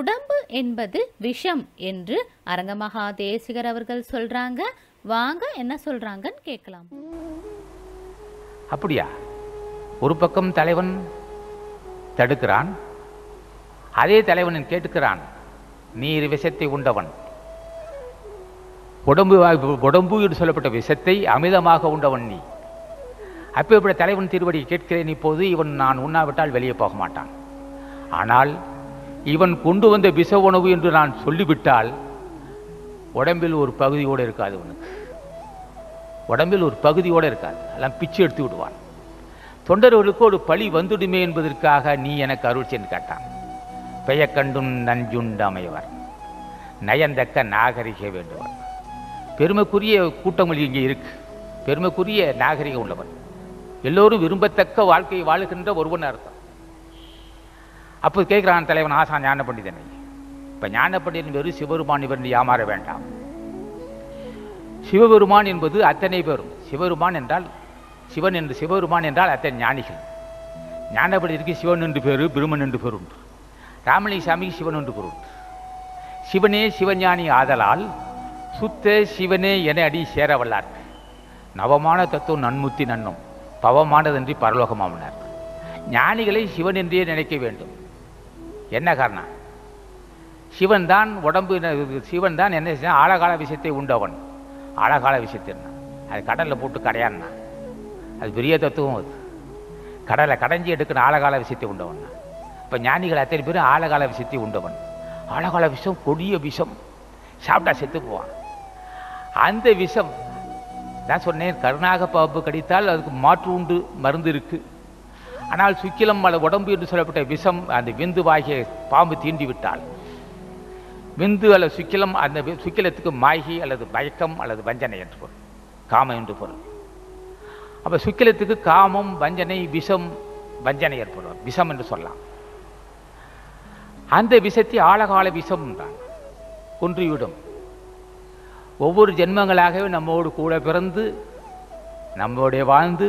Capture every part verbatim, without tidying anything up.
உடம்பு என்பது விஷம் என்று அரங்கமகா தேசிகர் அவர்கள் சொல்றாங்க. வாங்க என்ன சொல்றாங்கன்னு கேட்கலாம். அப்படியா? ஒரு பக்கம் தலைவன் தடுக்கிறான், அதே தலைவன் கேட்டுக்கிறான், நீர் விஷத்தை உண்டவன், உடம்பு உடம்பு என்று சொல்லப்பட்ட விஷத்தை அமிதமாக உண்டவன் நீ, அப்போ இப்படி தலைவன் திருவடியை கேட்கிறேன். இப்போது இவன் நான் உண்ணாவிட்டால் வெளியே போக மாட்டான். ஆனால் இவன் கொண்டு வந்த விஷ உணவு என்று நான் சொல்லிவிட்டால் உடம்பில் ஒரு பகுதியோடு இருக்காது, இவனுக்கு உடம்பில் ஒரு பகுதியோடு இருக்காது, எல்லாம் பிச்சு எடுத்து விடுவான். தொண்டர்களுக்கு ஒரு பழி வந்துடுமே என்பதற்காக நீ எனக்கு அருள் சென்று கேட்டான். பெயக்கண்டும் நஞ்சுண்டு அமைவர் நயந்தக்க நாகரிக வேண்டுவன். பெருமைக்குரிய கூட்டங்கள் இங்கே இருக்கு, பெருமைக்குரிய நாகரிகம் உள்ளவன், எல்லோரும் விரும்பத்தக்க வாழ்க்கையை வாழுகின்ற ஒருவன் அர்த்தம். அப்போ கேட்குறான் தலைவன் ஆசா ஞான பண்டிதனை. இப்போ ஞான பண்டிதன் பேர் சிவபெருமான், இவர் ஏமாற வேண்டாம். சிவபெருமான் என்பது அத்தனை பேரும், சிவபெருமான் என்றால் சிவன் என்று, சிவபெருமான் என்றால் அத்தனை ஞானிகள். ஞான பண்டிதருக்கு சிவன் என்று பேர், பிரம்மன் என்று பேர் உண்டு, ராமலிங்கசாமிக்கு சிவன் என்று பேர் உண்டு. சிவனே சிவஞானி ஆதலால் சுத்த சிவனே என அடி சேர வல்லார். நவமான தத்துவம் நன்முத்தி நன்னும் பவமானதன்றி பரலோகமாமனார். ஞானிகளை சிவன் என்றே நினைக்க வேண்டும். என்ன காரணம்? சிவன் தான் உடம்பு, சிவன் தான் என்ன செய்ய ஆழகால விஷயத்தை உண்டவன். ஆழகால விஷயத்தின்னா அது கடலில் போட்டு கடையான்னா அது பெரிய தத்துவம். அது கடலை கடைஞ்சி எடுக்கிற ஆழகால விஷயத்தை உண்டவன். இப்போ ஞானிகள் அத்தனை பேரும் ஆழகால விஷயத்தை உண்டவன். ஆழகால விஷம் கொடிய விஷம், சாப்பிட்டா செத்து போவான். அந்த விஷம் நான் சொன்னேன், கருணாக பாம்பு கடித்தால் அதுக்கு மாற்று உண்டு, மருந்து இருக்குது. ஆனால் சுக்கிலம் மலை உடம்பு என்று சொல்லப்பட்ட விஷம் அந்த விந்துவாகிய பாம்பு தீண்டி விட்டால் விந்து அல்லது சுக்கிலம், அந்த சுக்கிலத்துக்கு மாகி அல்லது மயக்கம் அல்லது வஞ்சனை என்று பொருள், காமம் என்று பொருள். அப்போ சுக்கிலத்துக்கு காமம், வஞ்சனை, விஷம், வஞ்சனை ஏற்படும் விஷம் என்று சொல்லலாம். அந்த விஷத்தை ஆழகால விஷம் என்றான், கொன்றுவிடும். ஒவ்வொரு ஜென்மங்களாகவே நம்மோடு கூட பிறந்து நம்மோடைய வாழ்ந்து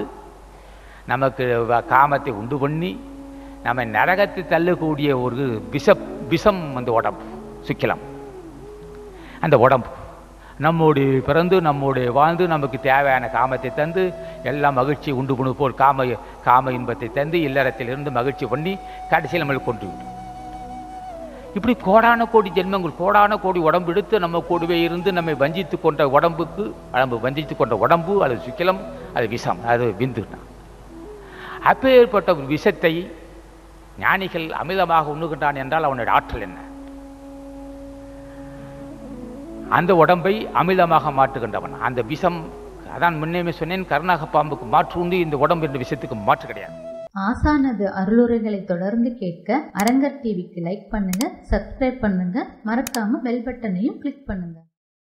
நமக்கு காமத்தை உண்டு பண்ணி நம்ம நரகத்தை தள்ளக்கூடிய ஒரு விஷ விஷம் அந்த உடம்பு, சுக்கிலம் அந்த உடம்பு. நம்முடைய பிறந்து நம்முடைய வாழ்ந்து நமக்கு தேவையான காமத்தை தந்து எல்லாம் மகிழ்ச்சியை உண்டு பண்ணு போல் காம காம இன்பத்தை தந்து இல்லறத்திலிருந்து மகிழ்ச்சி பண்ணி கடைசியில் நம்மளுக்கு கொண்டு விடும். இப்படி கோடான கோடி ஜென்மங்கள், கோடான கோடி உடம்பு எடுத்து நம்ம கூடவே இருந்து நம்மை வஞ்சித்து கொண்ட உடம்புக்கு, நம்ம வஞ்சித்து கொண்ட உடம்பு அது சுக்கிலம், அது விஷம், அது விந்துனா. அப்பேற்பட்ட ஒரு விஷத்தை ஞானிகள் அமிதமாக உண்ணுகின்றான் என்றால் அவனுடைய ஆற்றல் என்ன? அந்த உடம்பை அமிதமாக மாற்றுகின்றவன் அந்த விஷம். அதான் முன்னேமே சொன்னேன், கருணாக பாம்புக்கு மாற்று உண்டு, இந்த உடம்பு என்ற விஷயத்துக்கு மாற்று கிடையாது. ஆசானது அருளுரைகளை தொடர்ந்து கேட்க அரங்கர் டிவிக்கு லைக் பண்ணுங்க, சப்ஸ்கிரைப் பண்ணுங்க, மறக்காம பெல் பட்டனையும் கிளிக் பண்ணுங்க.